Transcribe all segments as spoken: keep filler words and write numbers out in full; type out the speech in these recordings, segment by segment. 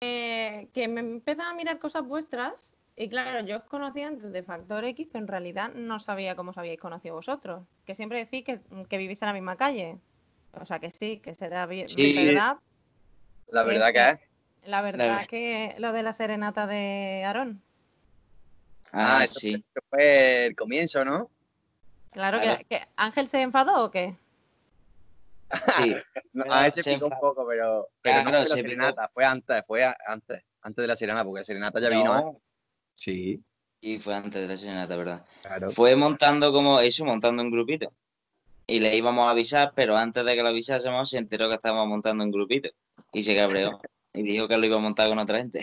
eh, que me empezaba a mirar cosas vuestras y claro, yo os conocía antes de Factor X, pero en realidad no sabía cómo os habíais conocido vosotros, que siempre decís que, que vivís en la misma calle, o sea que sí, que será bien, sí, verdad. La verdad que es. La verdad no. Que lo de la serenata de Aarón. Ah, ah sí. Eso fue el comienzo, ¿no? Claro, claro. Que, que Ángel se enfadó o qué. Sí. No, a ese se picó enfadó. Un poco, pero, pero claro, no fue se la picó. Serenata, fue antes, fue antes, antes de la serenata, porque la serenata ya no. Vino. ¿Eh? Sí. Y fue antes de la serenata, ¿verdad? Claro. Fue montando como eso, montando un grupito. Y le íbamos a avisar, pero antes de que lo avisásemos se enteró que estábamos montando un grupito. Y se cabreó. Y dijo que lo iba a montar con otra gente.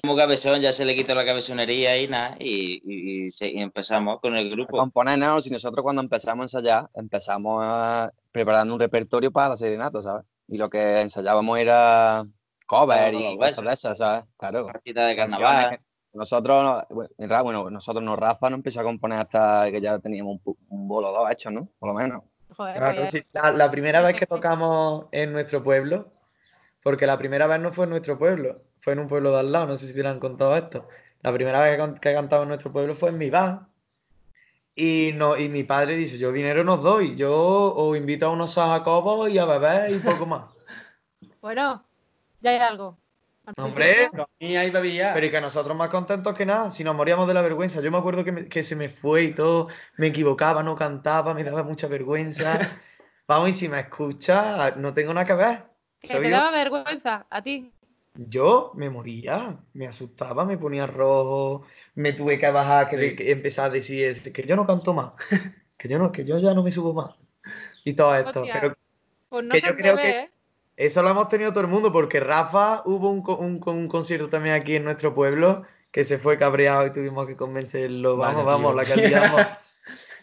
Como cabezón, ya se le quitó la cabezonería y nada. Y, y, y, se, y empezamos con el grupo. Componer no, si nosotros cuando empezamos a ensayar, empezamos a, preparando un repertorio para la serenata, ¿sabes? Y lo que ensayábamos era cover no, no, y cosas de esas, ¿sabes? Claro. Partita de carnaval. Nosotros, bueno, bueno, nosotros no, Rafa no empezó a componer hasta que ya teníamos un, un bolo dos hecho, ¿no? Por lo menos. Joder, claro, sí. la, la primera vez que tocamos en nuestro pueblo. Porque la primera vez no fue en nuestro pueblo, fue en un pueblo de al lado, no sé si te lo han contado esto. La primera vez que he cantado en nuestro pueblo fue en mi bar. Y, no, y mi padre dice, yo dinero no os doy, yo os invito a unos sacobos y a beber y poco más. Bueno, ya hay algo. Hombre, pero y que nosotros más contentos que nada, si nos moríamos de la vergüenza. Yo me acuerdo que, me, que se me fue y todo, me equivocaba, no cantaba, me daba mucha vergüenza. Vamos, y si me escucha, no tengo nada que ver. Que te daba vergüenza a ti. Yo me moría, me asustaba, me ponía rojo, me tuve que bajar, que, sí. que empezar a decir es, que yo no canto más, que yo no, que yo ya no me subo más. Y todo esto. Hostia, pero pues no que yo creo que eso lo hemos tenido todo el mundo, porque Rafa hubo un, un, un concierto también aquí en nuestro pueblo que se fue cabreado y tuvimos que convencerlo. Vamos, vale, vamos, tío. La cambiamos.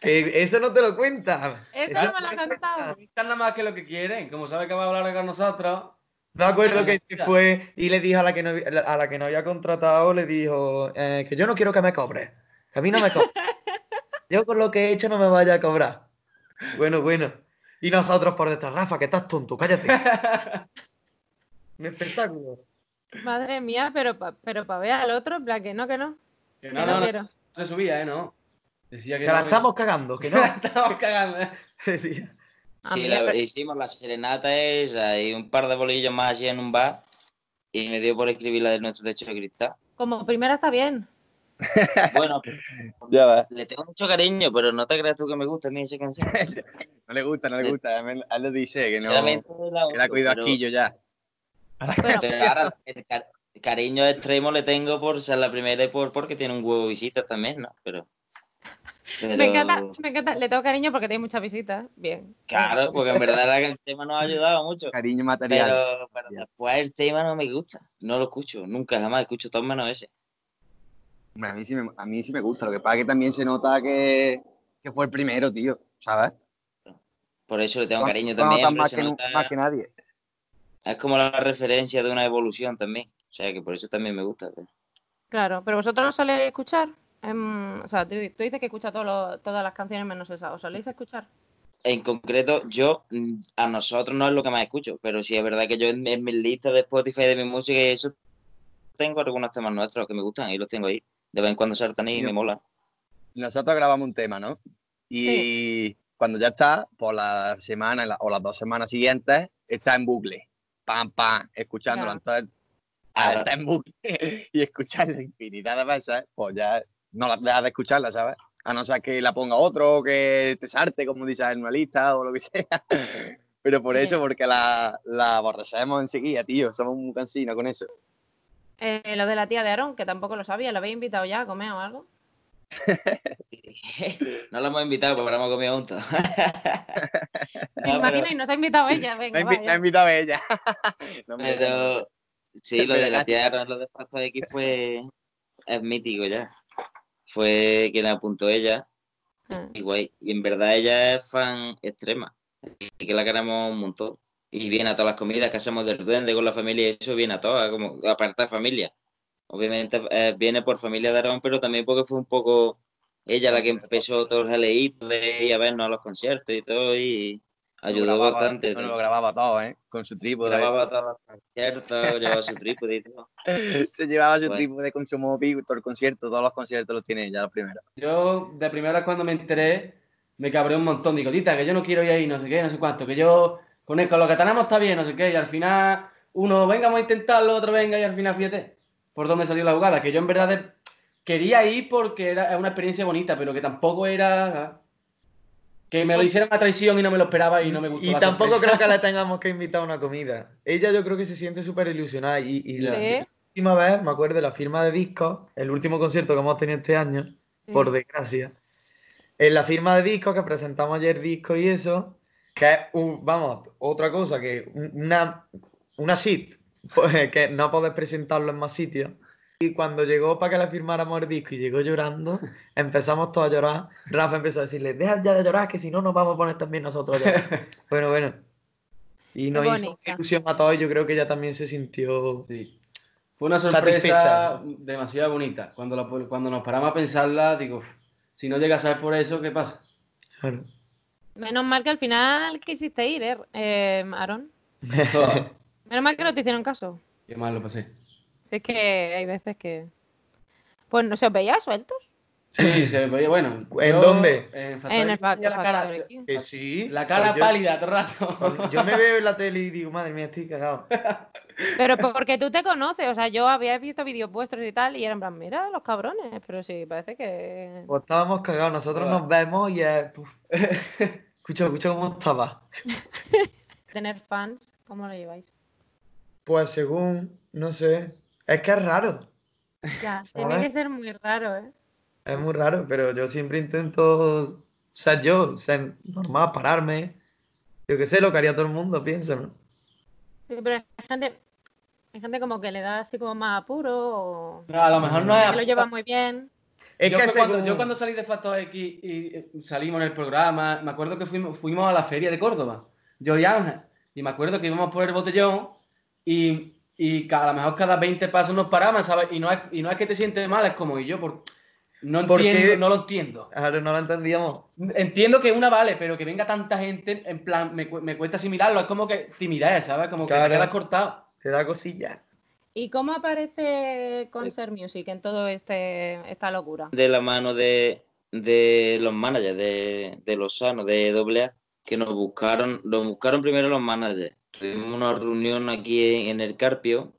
Eh, eso no te lo cuenta. Eso no me lo han contado. Nada más que lo que quieren. Como sabe que va a hablar con nosotros. Me acuerdo que fue y le dijo a la que no, a la que no había contratado, le dijo eh, que yo no quiero que me cobre. Que a mí no me cobre. Yo con lo que he hecho no me vaya a cobrar. Bueno, bueno. Y nosotros por detrás, Rafa, que estás tonto, cállate. Un espectáculo. Madre mía, pero para pero pa ver al otro, en plan, que no, que no. Que no, que no, no, no, no subía, ¿eh? No. Decía que, que no, la estamos que... cagando, que no la estamos cagando. Decía. Sí, la, hicimos la serenata esa y un par de bolillos más allí en un bar y me dio por escribir la de Nuestro Techo de Cristal. Como primera está bien. Bueno, ya va. Le tengo mucho cariño, pero no te creas tú que me gusta ni esa canción. No le gusta, no le gusta. Él lo dice, que no. La que la cuido pero... aquí yo ya. Bueno, pero ahora el car cariño extremo le tengo por ser la primera y por porque tiene un huevo de visitas también, ¿no? Pero... Pero... Me encanta, me encanta, le tengo cariño porque tiene muchas visitas, bien. Claro, porque en verdad el tema nos ha ayudado mucho. Cariño material. Pero, pero después el tema no me gusta, no lo escucho, nunca jamás escucho todo menos ese. A mí, sí me, a mí sí me gusta, lo que pasa es que también se nota que, que fue el primero, tío, ¿sabes? Por eso le tengo no, cariño no, también. No, más, que, nota, más que nadie. Es como la referencia de una evolución también, o sea que por eso también me gusta. Pero... Claro, pero vosotros no soléis escuchar. Um, o sea, tú, tú dices que escuchas todas las canciones menos esa. ¿Os soléis escuchar? En concreto, yo, a nosotros no es lo que más escucho, pero sí es verdad que yo en, en mis listas de Spotify de mi música y eso, tengo algunos temas nuestros que me gustan y los tengo ahí. De vez en cuando saltan y yo, me molan. Nosotros grabamos un tema, ¿no? Y sí. Cuando ya está, por la semana la, o las dos semanas siguientes, está en bucle. Pam, pam, escuchándolo. Claro. Entonces, ahora está en bucle y escuchar la infinidad de veces, pues ya... No la dejas de escucharla, ¿sabes? A no ser que la ponga otro, que te sarte, como dices, en una lista o lo que sea. Pero por eso, porque la, la aborrecemos enseguida, tío. Somos muy cansinos con eso. Eh, lo de la tía de Aarón, que tampoco lo sabía. ¿La habéis invitado ya a comer o algo? No la hemos invitado, porque la hemos comido juntos. Me no, imagino, pero... y nos ha invitado ella. Venga, me, va, me ha invitado ella. No me pero... Sí, lo de la tía de Aarón, lo de Factor X fue... Es mítico ya. Fue quien apuntó ella. Ah. Y, guay. Y en verdad ella es fan extrema. Y que la queremos un montón. Y viene a todas las comidas que hacemos del duende con la familia y eso, viene a todas, como aparte de familia. Obviamente eh, viene por familia de Aarón, pero también porque fue un poco ella la que empezó todo el jaleíto de ir a vernos a los conciertos y todo. Y Ayudó grababa, bastante. No lo grababa todo, ¿eh? Con su trípode. Grababa todos los conciertos, llevaba su trípode y todo. Se llevaba su bueno. trípode con su móvil, todo el concierto, todos los conciertos los tiene ya, los primeros. Yo, de primera, cuando me enteré, me cabré un montón. Digo, Tita, que yo no quiero ir ahí, no sé qué, no sé cuánto, que yo con, el, con lo que tenemos está bien, no sé qué, y al final uno, venga, vamos a intentarlo, otro, venga, y al final, fíjate, por dónde salió la jugada, que yo en verdad de... quería ir porque era una experiencia bonita, pero que tampoco era... Que me lo hicieron a traición y no me lo esperaba y no me gustó. Y tampoco creo que la tengamos que invitar a una comida. Ella yo creo que se siente súper ilusionada. Y, y la, la última vez, me acuerdo, la firma de discos, el último concierto que hemos tenido este año, sí. por desgracia, en la firma de discos, que presentamos ayer discos y eso, que es, un, vamos, otra cosa, que una, una shit, pues, que no podés presentarlo en más sitios. Y cuando llegó para que la firmáramos el disco y llegó llorando, empezamos todos a llorar. Rafa empezó a decirle, deja ya de llorar, que si no nos vamos a poner también nosotros a llorar. Bueno, bueno. Y nos hizo ilusión a todos y yo creo que ella también se sintió sí. Fue una sorpresa demasiado bonita. Cuando, la, cuando nos paramos a pensarla, digo, si no llegas a ser por eso, ¿qué pasa? Bueno. Menos mal que al final quisiste ir, ¿eh, eh Aarón? Menos mal que no te hicieron caso. Qué mal lo pasé. Si es que hay veces que... Pues no se os veía sueltos. Sí, se veía, bueno. ¿En yo, dónde? En, Factor, en el Factor, la cara, Factor X. Eh, sí. La cara pues pálida todo el rato. Yo me veo en la tele y digo, madre mía, estoy cagado. Pero porque tú te conoces, o sea, yo había visto vídeos vuestros y tal, y eran en plan, mira los cabrones, pero sí, parece que... Pues estábamos cagados, nosotros nos vemos y es... escucha, escucha cómo estaba. Tener fans, ¿cómo lo lleváis? Pues según, no sé... Es que es raro. Ya, tiene que ser muy raro, ¿eh? Es muy raro, pero yo siempre intento... O sea, yo, o sea, normal, pararme. Yo qué sé, lo que haría todo el mundo, pienso, ¿no? Sí, pero hay gente, hay gente como que le da así como más apuro o... No, a lo mejor no es... Que lo lleva muy bien. Es yo, que cuando, según... yo cuando salí de Factor X y, y salimos en el programa, me acuerdo que fuimos, fuimos a la feria de Córdoba, yo y Ángel, y me acuerdo que íbamos por el botellón y... Y a lo mejor cada veinte pasos nos paramos, ¿sabes? Y no es, y no es que te sientes mal, es como y yo. Por, no ¿Por entiendo, qué? No lo entiendo. Claro, no lo entendíamos. Entiendo que una vale, pero que venga tanta gente, en plan, me, me cuesta asimilarlo. Es como que timidez, ¿sabes? Como claro, que te quedas cortado. Te da cosilla. ¿Y cómo aparece Concert Music en todo este esta locura? De la mano de, de los managers, de, de los sanos, de doble A, que nos buscaron, nos buscaron primero los managers. Tuvimos una reunión aquí en el Carpio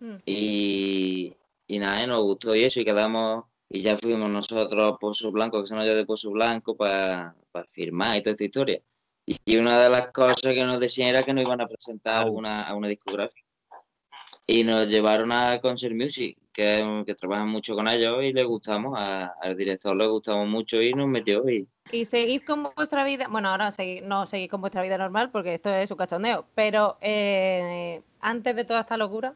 mm. y, y nada, nos gustó y eso, y quedamos, y ya fuimos nosotros a Pozo Blanco, que son allá de Pozo Blanco, para pa firmar y toda esta historia. Y, y una de las cosas que nos decían era que nos iban a presentar a una, a una discográfica. Y nos llevaron a Concert Music, que, que trabajan mucho con ellos y les gustamos, a, al director le gustamos mucho y nos metió y... Y seguís con vuestra vida, bueno, ahora seguid, no seguís con vuestra vida normal porque esto es un cachondeo, pero eh, antes de toda esta locura,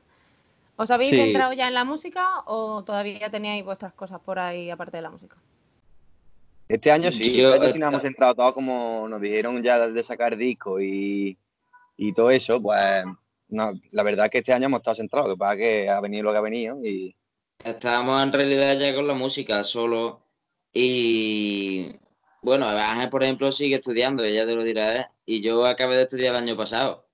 ¿os habéis sí. entrado ya en la música o todavía teníais vuestras cosas por ahí aparte de la música? Este año sí, yo, este año sí nos hemos entrado todo, como nos dijeron ya de sacar disco y, y todo eso, pues no, la verdad es que este año hemos estado centrados, que pasa que ha venido lo que ha venido y... Estábamos en realidad ya con la música solo y... Bueno, Ángel, por ejemplo, sigue estudiando, ella te lo dirá, ¿eh? Y yo acabé de estudiar el año pasado.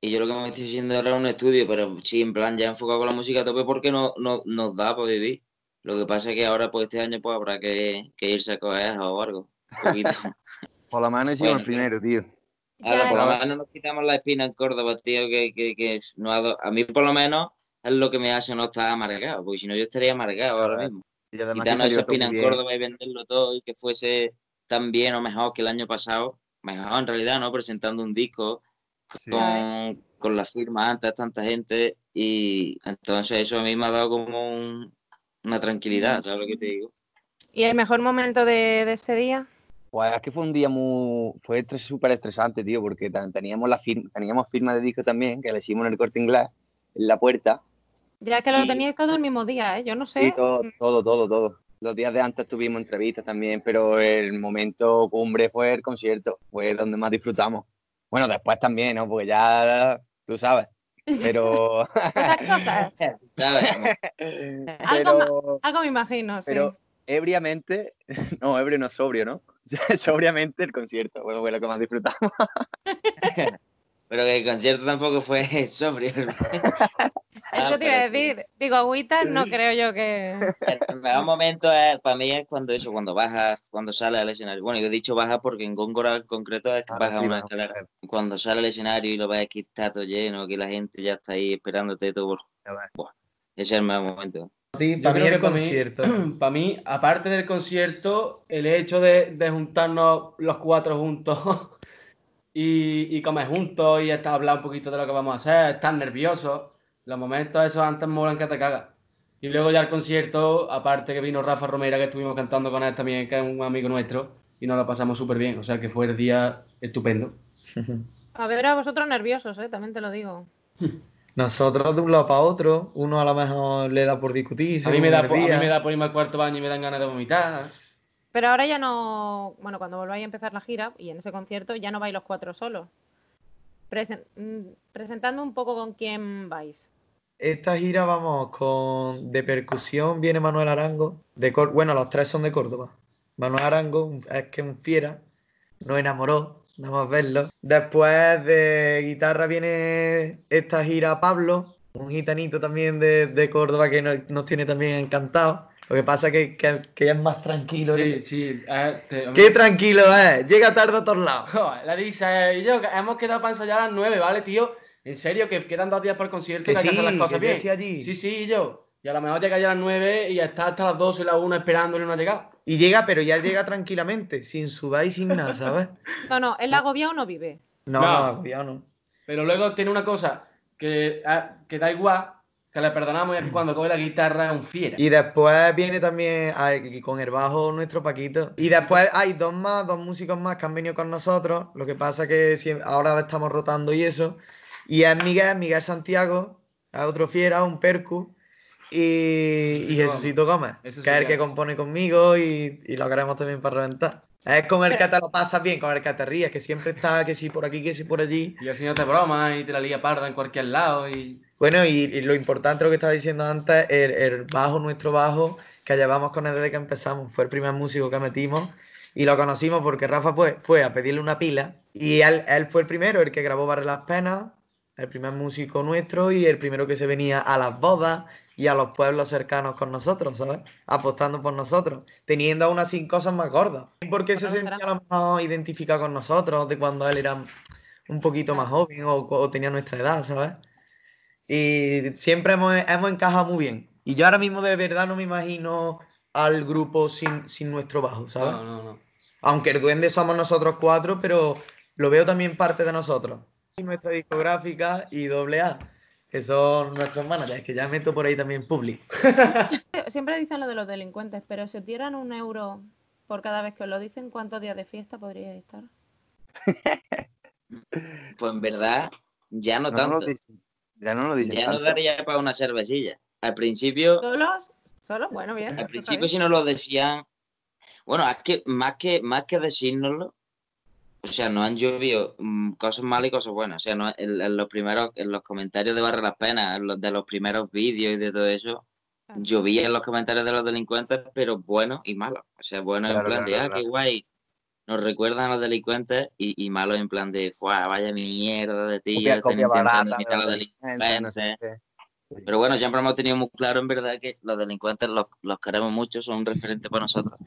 Y yo lo que me estoy haciendo ahora es un estudio, pero sí, en plan, ya enfocado con la música a tope porque no, no, nos da para vivir. Lo que pasa es que ahora, pues, este año pues habrá que, que irse a coger o algo. Un poquito. Por la mano hicimos bueno, el primero, tío. Ahora, por la mano nos quitamos la espina en Córdoba, tío, que, que, que no ha do... A mí, por lo menos, es lo que me hace no estar amargado, porque si no yo estaría amargado ahora mismo. Quitarnos esa espina en Córdoba y venderlo todo y que fuese... tan bien o mejor que el año pasado, mejor en realidad, ¿no? Presentando un disco sí. con, con la firma antes, tanta gente, y entonces eso a mí me ha dado como un, una tranquilidad, ¿sabes lo que te digo? ¿Y el mejor momento de, de ese día? Pues es que fue un día muy... fue súper estresante, tío, porque teníamos, la firma, teníamos firma de disco también, que le hicimos en el Corte Inglés, en la puerta. Ya que lo y, teníais todo el mismo día, ¿eh? Yo no sé. Sí, todo, todo, todo, todo. Los días de antes tuvimos entrevistas también, pero el momento cumbre fue el concierto, fue donde más disfrutamos. Bueno, después también, ¿no? Porque ya, tú sabes, pero... Esas cosas. pero... Algo, algo me imagino, sí. Pero ebriamente, no, ebrio no sobrio, ¿no? sobriamente el concierto. Bueno, fue lo que más disfrutamos. Pero que el concierto tampoco fue sobrio. Ah, eso te iba a decir. Sí. Digo, agüita no creo yo que... El mejor momento es, para mí es cuando eso, cuando bajas, cuando sales al escenario. Bueno, yo he dicho baja porque en Góngora en concreto es que ahora baja sí, una escalera. Claro. Cuando sales al escenario y lo ves aquí está todo lleno, que la gente ya está ahí esperándote todo. Buah, ese es el mejor momento. Sí, para mí el concierto. Para mí, aparte del concierto, el hecho de, de juntarnos los cuatro juntos... Y, y comer juntos y hasta hablar un poquito de lo que vamos a hacer, estar nerviosos, los momentos esos antes molan que te cagas. Y luego ya el concierto, aparte que vino Rafa Romera, que estuvimos cantando con él también, que es un amigo nuestro, y nos lo pasamos súper bien, o sea que fue el día estupendo. A ver a vosotros nerviosos, ¿eh? También te lo digo. Nosotros de un lado para otro, uno a lo mejor le da por discutir. A mí me da por, a mí me da por irme al cuarto baño y me dan ganas de vomitar. Pero ahora ya no... Bueno, cuando volváis a empezar la gira y en ese concierto ya no vais los cuatro solos. Presen... Presentando un poco con quién vais. Esta gira vamos con... De percusión viene Manuel Arango. De Cor... Bueno, los tres son de Córdoba. Manuel Arango, es que un fiera. Nos enamoró, nada más verlo. Después de guitarra viene esta gira Pablo. Un gitanito también de, de Córdoba que nos, nos tiene también encantados. Lo que pasa es que, que, que es más tranquilo. Sí, que... sí. Eh, te... Qué tranquilo es. Eh. Llega tarde a todos lados. Joder, la dice, eh, y yo, hemos quedado para ensayar a las nueve, ¿vale, tío? En serio, que quedan dos días para el concierto. Que, que sí, hay que hacer las cosas que bien. Estoy allí. Sí, sí, y yo. Y a lo mejor llega ya a las nueve y está hasta las doce, la una esperándole una llegada. Y llega, pero ya llega tranquilamente, sin sudar y sin nada, ¿sabes? No, no, ¿el agobiado no vive? No, no, agobiado no. Pero luego tiene una cosa que, que da igual. Que le perdonamos y es que cuando coge la guitarra es un fiera. Y después viene también ay, con el bajo nuestro Paquito. Y después hay dos más, dos músicos más que han venido con nosotros. Lo que pasa es que siempre, ahora estamos rotando y eso. Y es Miguel, Miguel Santiago, es otro fiera, un percu. Y, y Jesucito Gómez, que es el que compone conmigo y, y lo queremos también para reventar. Es con el que te lo pasas bien, con el que te ríes, que siempre está, que sí por aquí, que sí por allí. Y así no te bromas y te la lía parda en cualquier lado y... Bueno, y, y lo importante, lo que estaba diciendo antes, el, el bajo, nuestro bajo, que llevamos con él desde que empezamos. Fue el primer músico que metimos y lo conocimos porque Rafa fue, fue a pedirle una pila. Y él, él fue el primero, el que grabó Barre Las Penas, el primer músico nuestro y el primero que se venía a las bodas y a los pueblos cercanos con nosotros, ¿sabes? Apostando por nosotros, teniendo aún así cosas más gordas. Porque se sentía a lo mejor identificado con nosotros de cuando él era un poquito más joven o, o tenía nuestra edad, ¿sabes? Y siempre hemos, hemos encajado muy bien. Y yo ahora mismo de verdad no me imagino al grupo sin, sin nuestro bajo, ¿sabes? No, no, no. Aunque el duende somos nosotros cuatro, pero lo veo también parte de nosotros. Y nuestra discográfica y doble A, que son nuestros managers, que ya meto por ahí también public. Siempre dicen lo de los delincuentes, pero si os dieran un euro por cada vez que os lo dicen, ¿cuántos días de fiesta podríais estar? Pues en verdad, ya no, no tanto. Ya no lo dicen. Ya no daría para una cervecilla. Al principio... ¿Solos? ¿Solos? Bueno, bien. Al principio si no lo decían... Bueno, es que más que, más que decírnoslo, o sea, nos han llovido cosas malas y cosas buenas. O sea, no, en, en, los primeros, en los comentarios de Barre Las Penas, los, de los primeros vídeos y de todo eso, ah. Llovía en los comentarios de los delincuentes, pero buenos y malos. O sea, buenos claro, en plan claro, de, claro, ah, claro. Qué guay. Nos recuerdan a los delincuentes y, y malos en plan de, ¡fuah, vaya mierda de ti! No sé. Pero bueno, siempre hemos tenido muy claro en verdad que los delincuentes los, los queremos mucho, son un referente para nosotros.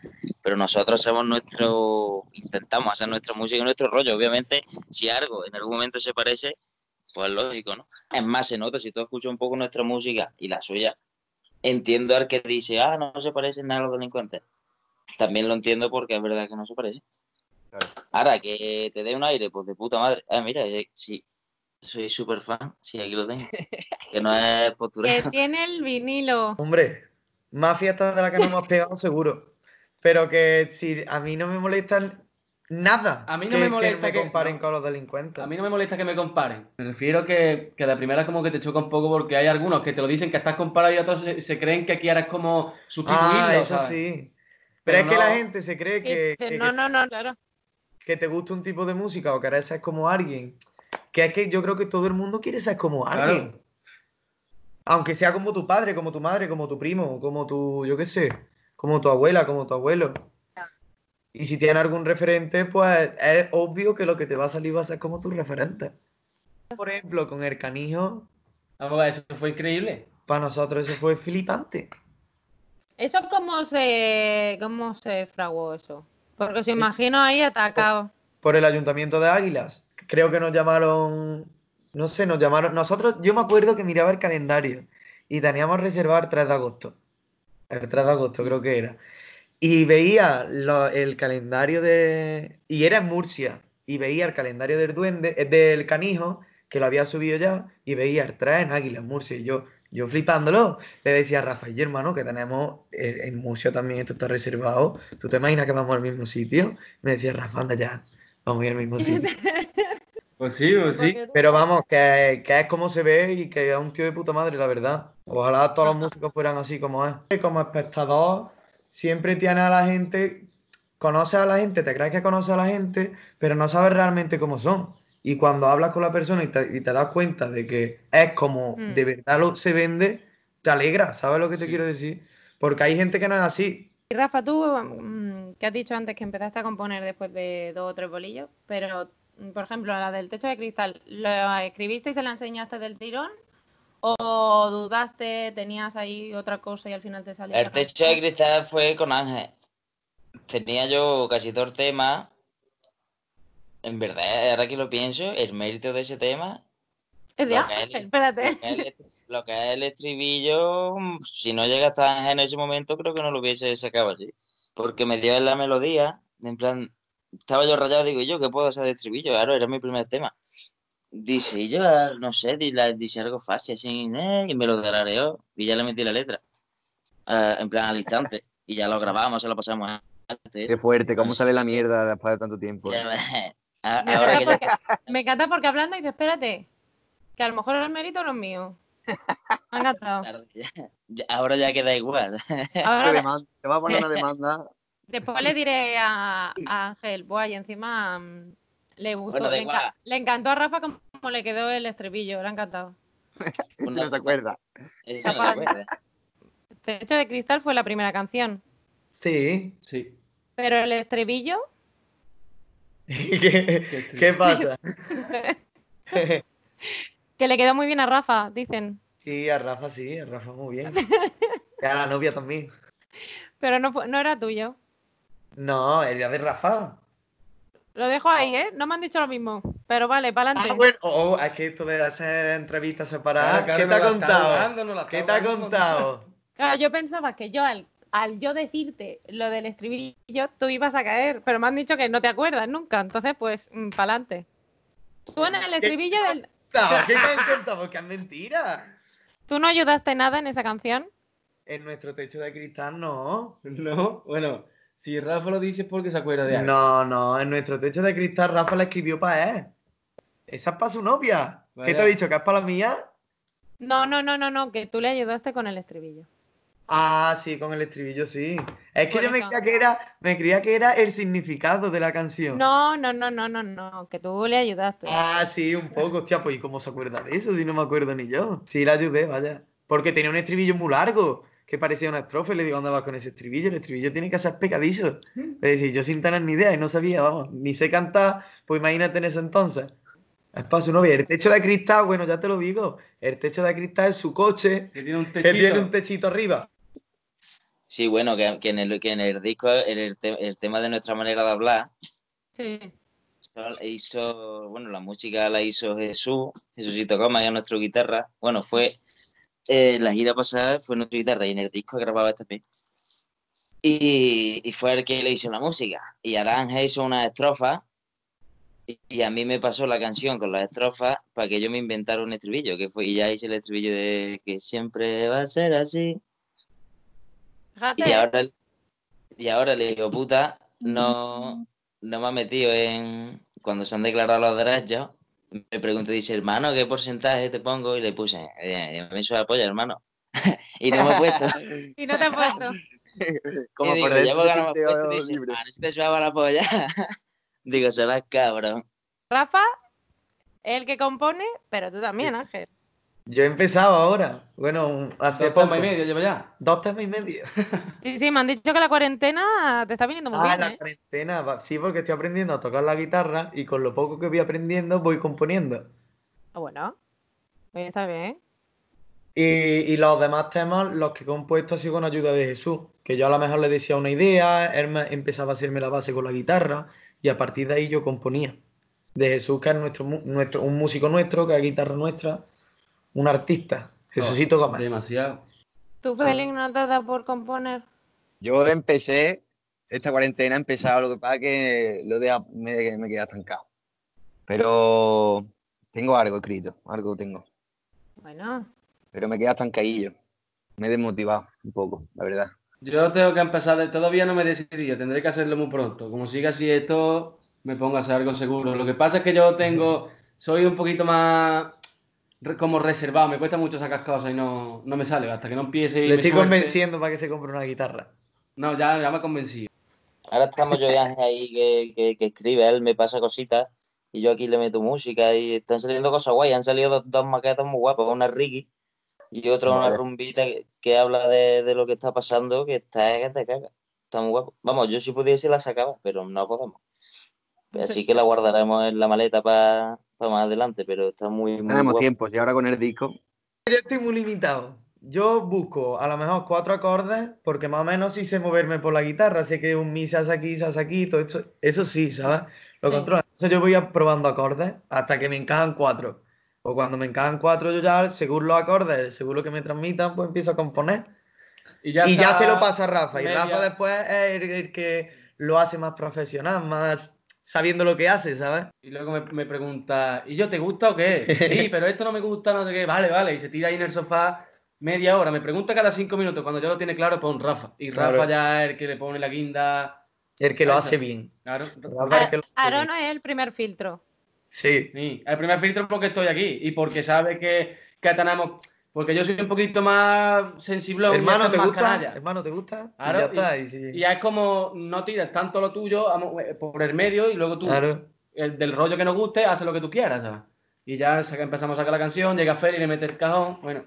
Pero nosotros hacemos nuestro... Intentamos hacer nuestra música y nuestro rollo. Obviamente, si algo en algún momento se parece, pues es lógico, ¿no? Es más, se nota, si tú escuchas un poco nuestra música y la suya, entiendo al que dice, ah, no se parecen nada a los delincuentes. También lo entiendo porque es verdad que no se parece. Claro. Ahora, que te dé un aire, pues de puta madre. Ah, mira, sí, soy súper fan. Sí, aquí lo tengo. Que no es postura. Que tiene el vinilo. Hombre, más fiestas de la que no hemos pegado, seguro. Pero que si a mí no me molestan nada. A mí no que, me molesta que me comparen que, no, con los delincuentes. A mí no me molesta que me comparen. Me refiero que, que la primera es como que te choca un poco porque hay algunos que te lo dicen que estás comparado y otros se, se creen que aquí ahora es como sustituirlo. Ah, eso ¿sabes? Sí. Pero, Pero es no. que la gente se cree que... que no, no, no, claro. Que te gusta un tipo de música o que ahora ser como alguien. Que es que yo creo que todo el mundo quiere ser como alguien. Claro. Aunque sea como tu padre, como tu madre, como tu primo, como tu, yo qué sé, como tu abuela, como tu abuelo. Y si tienes algún referente, pues es obvio que lo que te va a salir va a ser como tu referente. Por ejemplo, con el canijo. Ah, eso fue increíble. Para nosotros eso fue flipante. ¿Eso cómo se, cómo se fraguó eso? Porque se imagino ahí atacado. Por el ayuntamiento de Águilas. Creo que nos llamaron... No sé, nos llamaron... Nosotros, yo me acuerdo que miraba el calendario y teníamos reservado el tres de agosto. El tres de agosto creo que era. Y veía lo, el calendario de... Y era en Murcia. Y veía el calendario del duende, del canijo, que lo había subido ya, y veía el tres en Águilas, en Murcia. Y yo, yo flipándolo, le decía a Rafa, y hermano, que tenemos en Murcia también, esto está reservado. ¿Tú te imaginas que vamos al mismo sitio? Me decía, Rafa, anda ya, vamos a ir al mismo sitio. Pues sí, pues sí. Pero vamos, que, que es como se ve y que es un tío de puta madre, la verdad. Ojalá todos los músicos fueran así como es. Como espectador, siempre tiene a la gente, conoce a la gente, te crees que conoce a la gente, pero no sabes realmente cómo son. Y cuando hablas con la persona y te, y te das cuenta de que es como mm. de verdad lo, se vende, te alegra, ¿sabes lo que te sí. quiero decir? Porque hay gente que no es así. Y Rafa, tú, que has dicho antes que empezaste a componer después de dos o tres bolillos, pero, por ejemplo, la del techo de cristal, ¿la escribiste y se la enseñaste del tirón? ¿O dudaste, tenías ahí otra cosa y al final te salió? El techo de cristal fue con Ángel. Tenía yo casi todo el tema. En verdad, ahora que lo pienso, el mérito de ese tema... Es de Ángel, espérate. Lo que, es, lo que es el estribillo, si no llega hasta Ángel en ese momento, creo que no lo hubiese sacado así. Porque me dio la melodía, en plan... Estaba yo rayado, digo, yo, ¿qué puedo hacer de estribillo? Claro, era mi primer tema. Dice, yo, no sé, dice algo fácil, así, eh, y me lo delareó. Y ya le metí la letra. Uh, en plan, al instante. Y ya lo grabamos, se lo pasamos antes. Qué fuerte, cómo sale la mierda después de tanto tiempo. ¿Eh? A, me, ahora encanta que ya... porque, me encanta porque hablando y dice, espérate, que a lo mejor el mérito no es mío. Me ha encantado. Ahora ya queda igual. Ahora te te va a poner una demanda. Después le diré a, a Ángel, buah, y encima um, le gustó. Bueno, le, enca le encantó a Rafa como le quedó el estribillo, le ha encantado. Eso no se acuerda. Eso no se acuerda. Techo de cristal fue la primera canción. Sí, sí. Pero el estribillo... ¿Qué, ¿Qué pasa? Que le quedó muy bien a Rafa, dicen. Sí, a Rafa sí, a Rafa muy bien. Y a la novia también. Pero no, no era tuyo. No, era de Rafa. Lo dejo ahí, ¿eh? No me han dicho lo mismo. Pero vale, para adelante. Ah, bueno, oh, es que esto de hacer entrevistas separadas. Claro, ¿Qué, no te no hablando, no ¿Qué te ha contado? ¿Qué te ha contado? Claro, yo pensaba que yo al... al yo decirte lo del estribillo, tú ibas a caer, pero me han dicho que no te acuerdas nunca, entonces pues, mmm, pa'lante. Suena el estribillo ¿Qué del... No, ¿qué te han contado? Porque es mentira. ¿Tú no ayudaste nada en esa canción? En nuestro techo de cristal, no. No, bueno, si Rafa lo dice es porque se acuerda de algo. No, no, en nuestro techo de cristal Rafa la escribió para él. Esa es para su novia. Vaya. ¿Qué te ha dicho? ¿Que es para la mía? No, no, no, no, no, que tú le ayudaste con el estribillo. Ah, sí, con el estribillo, sí. Es que bueno, yo me creía que, era, me creía que era el significado de la canción. No, no, no, no, no, no, que tú le ayudaste. Ah, sí, un poco, hostia, pues ¿y cómo se acuerda de eso? Si no me acuerdo ni yo. Sí, la ayudé, vaya. Porque tenía un estribillo muy largo, que parecía una estrofe. Le digo, ¿dónde vas con ese estribillo? El estribillo tiene que ser pegadizo. Le decía, yo sin tener ni idea, y no sabía, vamos, ni sé cantar, pues imagínate en ese entonces. Es para su novia. El techo de cristal, bueno, ya te lo digo, el techo de cristal es su coche, que tiene un techito, que tiene un techito arriba. Sí, bueno, que, que, en, el, que en el disco, el, el, te, el tema de Nuestra Manera de Hablar, sí. hizo, bueno, la música la hizo Jesús, Jesucito Gómez, que nuestra guitarra. Bueno, fue, eh, la gira pasada fue nuestra guitarra y en el disco grababa esta pista. Y, y fue el que le hizo la música. Y Aranja hizo unas estrofas y a mí me pasó la canción con las estrofas para que yo me inventara un estribillo, que fue, y ya hice el estribillo de que siempre va a ser así. Y ahora, y ahora le digo, puta, no, no me ha metido en... Cuando se han declarado los derechos, me pregunto, dice, hermano, ¿qué porcentaje te pongo? Y le puse, eh, me hizo apoyo, hermano. Y no me he puesto. Y no te he puesto. Como por el digo, ya porque no me he puesto, dice, hermano, si te llevaba la polla. Digo, serás cabrón. Rafa, el que compone, pero tú también, Ángel. Yo he empezado ahora. Bueno, hace dos poco. Temas y medio llevo ya. Dos temas y medio. Sí, sí, me han dicho que la cuarentena te está viniendo muy ah, bien. Ah, la ¿eh? cuarentena. Sí, porque estoy aprendiendo a tocar la guitarra y con lo poco que voy aprendiendo voy componiendo. Ah, bueno. Pues está bien. Y, y los demás temas, los que he compuesto, así con ayuda de Jesús. Que yo a lo mejor le decía una idea, él me, empezaba a hacerme la base con la guitarra y a partir de ahí yo componía. De Jesús, que es nuestro, nuestro, un músico nuestro, que es guitarra nuestra, un artista, Jesucito Gómez. Demasiado. ¿Tú, Félix, no te has dado por componer? Yo empecé, esta cuarentena he empezado, lo que pasa es que lo de, me, me quedé estancado. Pero tengo algo escrito, algo tengo. Bueno. Pero me quedé estancadillo, me he desmotivado un poco, la verdad. Yo tengo que empezar, todavía no me he decidido, tendré que hacerlo muy pronto. Como siga así esto, me pongo a hacer algo seguro. Lo que pasa es que yo tengo, soy un poquito más... como reservado, me cuesta mucho sacar cosas y no, no me sale, hasta que no empiece y le estoy convenciendo para que se compre una guitarra. No, ya, ya me ha convencido. Ahora estamos yo y Ángel ahí que, que, que escribe, él me pasa cositas y yo aquí le meto música y están saliendo cosas guay. Han salido dos, dos maquetas muy guapas, una Ricky y otra una rumbita que, que habla de, de lo que está pasando, que está que te caga. Está muy guapo. Vamos, yo si pudiese la sacaba, pero no podemos. Así que la guardaremos en la maleta para... más adelante, pero está muy, muy tenemos guapo. Tiempo, y ahora con el disco. Yo estoy muy limitado. Yo busco a lo mejor cuatro acordes, porque más o menos sí sé moverme por la guitarra, sé que un mi se hace aquí, se hace aquí, todo eso, eso sí, ¿sabes? Lo sí. controlo. Entonces yo voy probando acordes hasta que me encajan cuatro. O cuando me encajan cuatro, yo ya, según los acordes, según lo que me transmitan, pues empiezo a componer. Y ya, y ya se lo pasa a Rafa. Media. Y Rafa después es el, el que lo hace más profesional, más... sabiendo lo que hace, ¿sabes? Y luego me, me pregunta, ¿y yo te gusta o qué? Sí, pero esto no me gusta, no sé qué. Vale, vale. Y se tira ahí en el sofá media hora. Me pregunta cada cinco minutos. Cuando ya lo tiene claro, pon Rafa. Y Rafa claro. ya es el que le pone la guinda. El que lo hace bien. Claro. Aarón es el primer filtro. Sí. sí. El primer filtro porque estoy aquí. Y porque sabe que, que atanamos... Porque yo soy un poquito más sensible. Hermano, ¿te gusta? Canalla. Hermano, ¿te gusta? Claro, y ya está. Y, y, sí. y ya es como, no tiras tanto lo tuyo por el medio y luego tú, claro. el, del rollo que nos guste, haces lo que tú quieras, ¿sabes? Y ya saca, empezamos a sacar la canción, llega Fer y le mete el cajón. Bueno,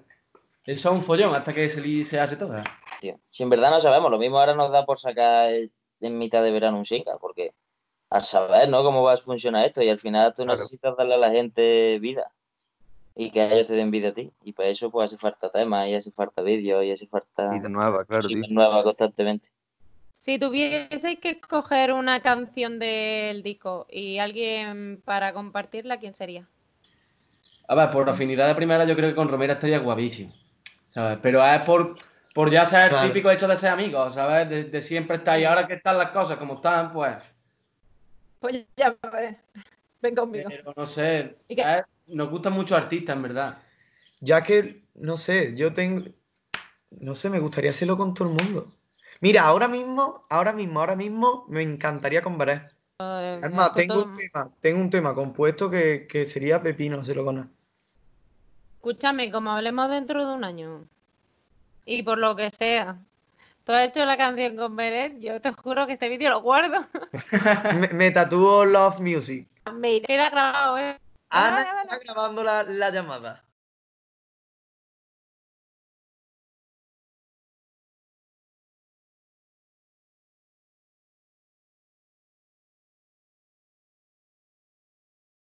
eso es un follón hasta que se, se hace todo. Tío, si en verdad no sabemos, lo mismo ahora nos da por sacar en mitad de verano un single, porque a saber, ¿no? Cómo va a funcionar esto y al final tú claro. necesitas darle a la gente vida. Y que ellos te den vida a ti. Y para eso pues hace falta temas, y hace falta vídeos, y hace falta... Y de nueva, claro. Y de nueva constantemente. Si tuvieseis que escoger una canción del disco y alguien para compartirla, ¿quién sería? A ver, por afinidad de primera yo creo que con Romera estaría guapísimo, ¿sabes? Pero es por, por ya ser claro. típico hecho de ser amigos, ¿sabes? De, de siempre estar ahí. Ahora que están las cosas como están, pues... Pues ya, pues, ven conmigo. Pero no sé... ¿Y qué? Nos gustan muchos artistas, en verdad. Ya que, no sé, yo tengo... No sé, me gustaría hacerlo con todo el mundo. Mira, ahora mismo, ahora mismo, ahora mismo, me encantaría con Vered. Uh, es más, tengo un, tema, tengo un tema compuesto que, que sería pepino hacerlo con él. Escúchame, como hablemos dentro de un año, y por lo que sea, tú has hecho la canción con Vered, yo te juro que este vídeo lo guardo. me, me tatúo Love Music. Me queda grabado, ¿eh? Ana está grabando la, la llamada.